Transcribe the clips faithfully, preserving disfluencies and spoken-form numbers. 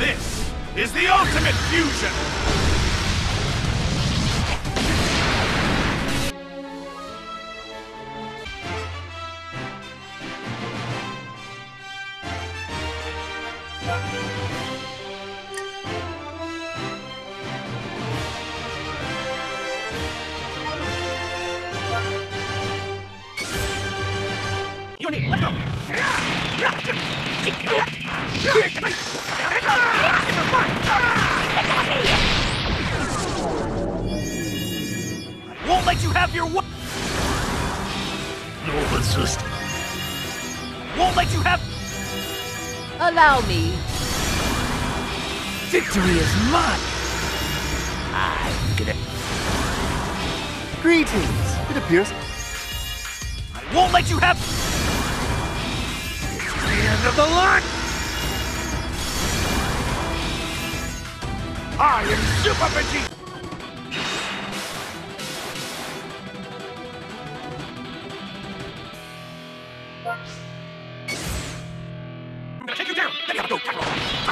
This is the ultimate fusion! You need let I won't let you have your way. No resist. Won't let you have. Allow me. Victory is mine. I'm gonna. Greetings. It appears. I won't let you have. It's the end of the line. I am Super Vegeta! I'm gonna take you down! Let me have a go! I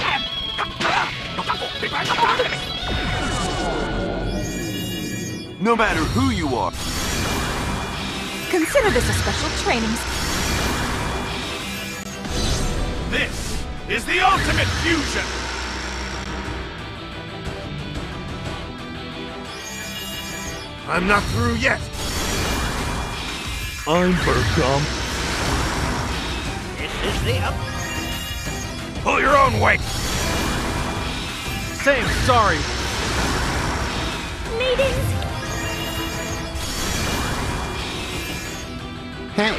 am! No matter who you are! Consider this a special training. This is the ultimate fusion! I'm not through yet! I'm Bergum. This is the up. Pull your own weight! Say I'm sorry! Meetings! Hey!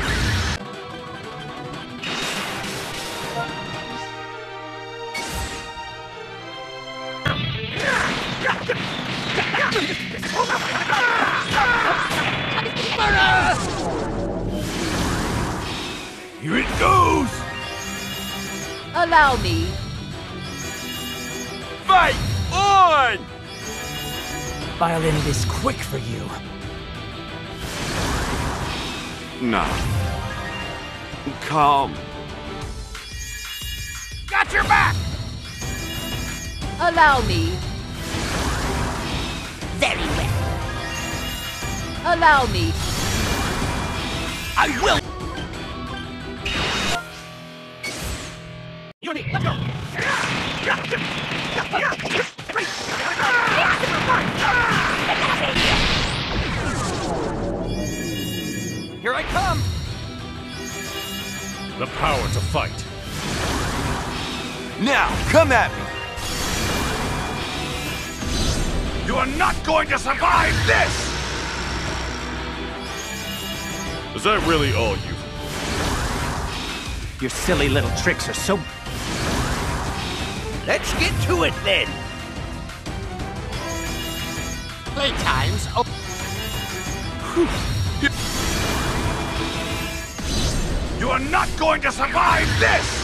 Here it goes! Allow me. Fight on! Violin is quick for you. Nah. Calm. Got your back! Allow me. Very well. Allow me. I will. Unit, let's go. Here I come. The power to fight. Now, come at me. You are not going to survive this. Is that really all you? Your silly little tricks are so. Let's get to it, then! Playtime's over. You are not going to survive this!